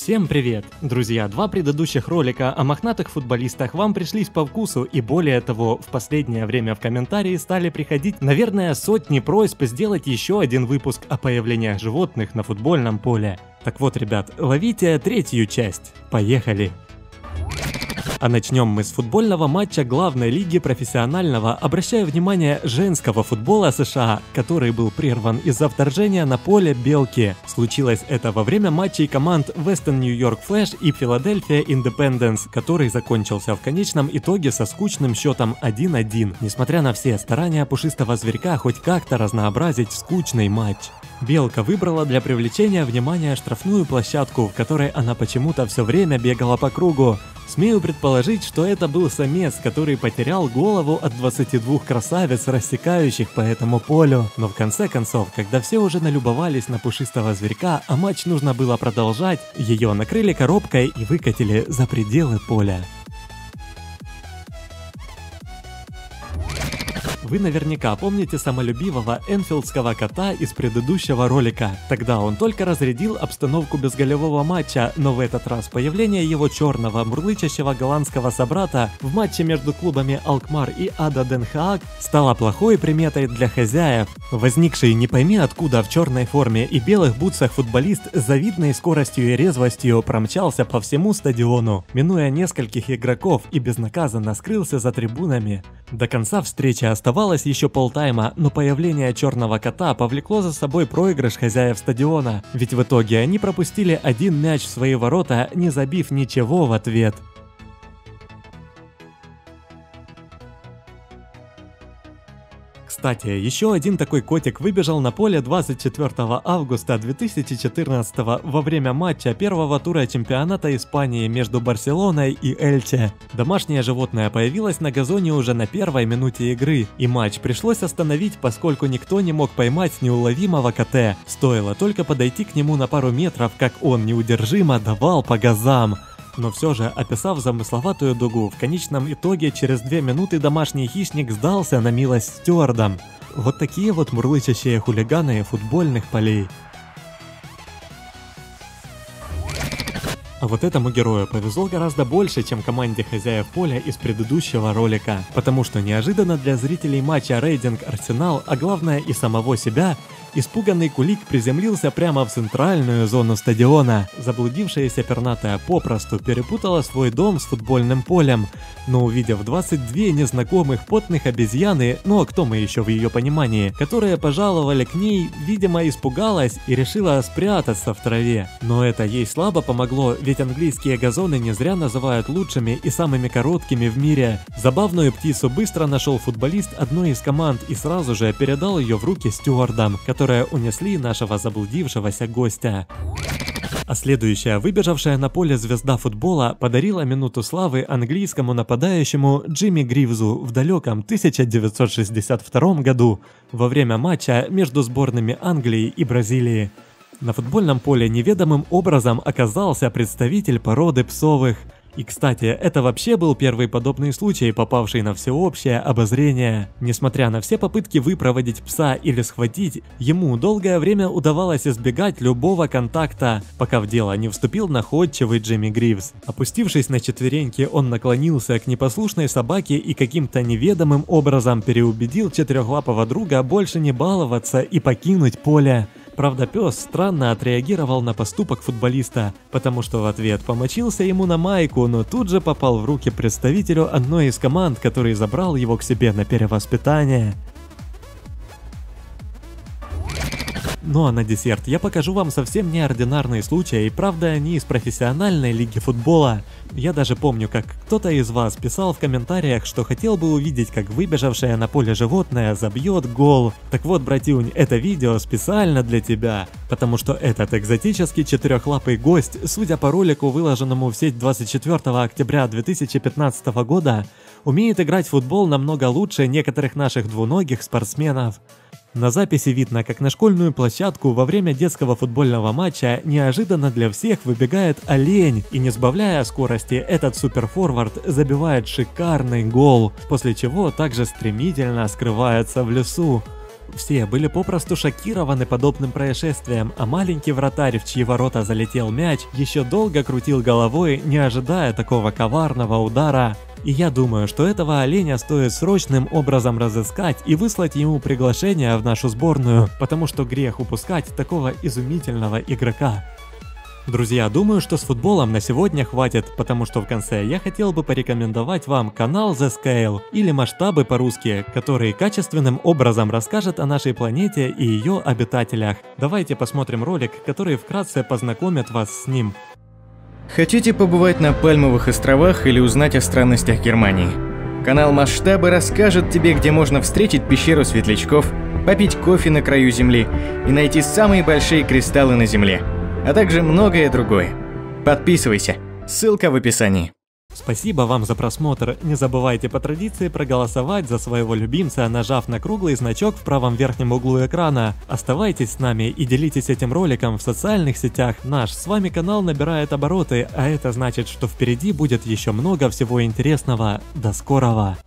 Всем привет! Друзья, два предыдущих ролика о мохнатых футболистах вам пришлись по вкусу, и более того, в последнее время в комментарии стали приходить, наверное, сотни просьб сделать еще один выпуск о появлениях животных на футбольном поле. Так вот, ребят, ловите третью часть. Поехали! А начнем мы с футбольного матча главной лиги профессионального, обращая внимание, женского футбола США, который был прерван из-за вторжения на поле белки. Случилось это во время матчей команд Western New York Flash и Philadelphia Independence, который закончился в конечном итоге со скучным счетом 1-1, несмотря на все старания пушистого зверька хоть как-то разнообразить скучный матч. Белка выбрала для привлечения внимания штрафную площадку, в которой она почему-то все время бегала по кругу. Смею предположить, что это был самец, который потерял голову от 22 красавиц, рассекающих по этому полю. Но в конце концов, когда все уже налюбовались на пушистого зверька, а матч нужно было продолжать, ее накрыли коробкой и выкатили за пределы поля. Вы наверняка помните самолюбивого энфилдского кота из предыдущего ролика. Тогда он только разрядил обстановку безголевого матча, но в этот раз появление его черного, мурлычащего голландского собрата в матче между клубами Алкмар и Ада Денхаак стало плохой приметой для хозяев. Возникший не пойми откуда в черной форме и белых бутсах футболист с завидной скоростью и резвостью промчался по всему стадиону, минуя нескольких игроков и безнаказанно скрылся за трибунами. До конца встречи оставалось еще полтайма, но появление черного кота повлекло за собой проигрыш хозяев стадиона, ведь в итоге они пропустили один мяч в свои ворота, не забив ничего в ответ. Кстати, еще один такой котик выбежал на поле 24 августа 2014 во время матча первого тура чемпионата Испании между Барселоной и Эльче. Домашнее животное появилось на газоне уже на первой минуте игры, и матч пришлось остановить, поскольку никто не мог поймать неуловимого кота. Стоило только подойти к нему на пару метров, как он неудержимо давал по газам. Но все же, описав замысловатую дугу, в конечном итоге через 2 минуты домашний хищник сдался на милость стюардам. Вот такие вот мурлычащие хулиганы футбольных полей. А вот этому герою повезло гораздо больше, чем команде хозяев поля из предыдущего ролика. Потому что неожиданно для зрителей матча Рейдинг Арсенал, а главное и самого себя, испуганный кулик приземлился прямо в центральную зону стадиона. Заблудившаяся пернатая попросту перепутала свой дом с футбольным полем. Но увидев 22 незнакомых потных обезьяны, ну а кто мы еще в ее понимании, которые пожаловали к ней, видимо испугалась и решила спрятаться в траве. Но это ей слабо помогло, ведь английские газоны не зря называют лучшими и самыми короткими в мире. Забавную птицу быстро нашел футболист одной из команд и сразу же передал ее в руки стюардам, которые унесли нашего заблудившегося гостя. А следующая выбежавшая на поле звезда футбола подарила минуту славы английскому нападающему Джимми Гривзу в далеком 1962 году во время матча между сборными Англии и Бразилии. На футбольном поле неведомым образом оказался представитель породы псовых. И, кстати, это вообще был первый подобный случай, попавший на всеобщее обозрение. Несмотря на все попытки выпроводить пса или схватить, ему долгое время удавалось избегать любого контакта, пока в дело не вступил находчивый Джимми Гривз. Опустившись на четвереньки, он наклонился к непослушной собаке и каким-то неведомым образом переубедил четырехлапого друга больше не баловаться и покинуть поле. Правда, пес странно отреагировал на поступок футболиста, потому что в ответ помочился ему на майку, но тут же попал в руки представителю одной из команд, который забрал его к себе на перевоспитание. Ну а на десерт я покажу вам совсем неординарные случаи, и правда они из профессиональной лиги футбола. Я даже помню, как кто-то из вас писал в комментариях, что хотел бы увидеть, как выбежавшее на поле животное забьет гол. Так вот, братюнь, это видео специально для тебя, потому что этот экзотический четырехлапый гость, судя по ролику, выложенному в сеть 24 октября 2015 года, умеет играть в футбол намного лучше некоторых наших двуногих спортсменов. На записи видно, как на школьную площадку во время детского футбольного матча неожиданно для всех выбегает олень, и не сбавляя скорости, этот суперфорвард забивает шикарный гол, после чего также стремительно скрывается в лесу. Все были попросту шокированы подобным происшествием, а маленький вратарь, в чьи ворота залетел мяч, еще долго крутил головой, не ожидая такого коварного удара. И я думаю, что этого оленя стоит срочным образом разыскать и выслать ему приглашение в нашу сборную, потому что грех упускать такого изумительного игрока. Друзья, думаю, что с футболом на сегодня хватит, потому что в конце я хотел бы порекомендовать вам канал The Scale, или масштабы по-русски, который качественным образом расскажет о нашей планете и ее обитателях. Давайте посмотрим ролик, который вкратце познакомит вас с ним. Хотите побывать на Пальмовых островах или узнать о странностях Германии? Канал Масштабы расскажет тебе, где можно встретить пещеру светлячков, попить кофе на краю Земли и найти самые большие кристаллы на Земле, а также многое другое. Подписывайся, ссылка в описании. Спасибо вам за просмотр, не забывайте по традиции проголосовать за своего любимца, нажав на круглый значок в правом верхнем углу экрана. Оставайтесь с нами и делитесь этим роликом в социальных сетях. Наш с вами канал набирает обороты, а это значит, что впереди будет еще много всего интересного. До скорого!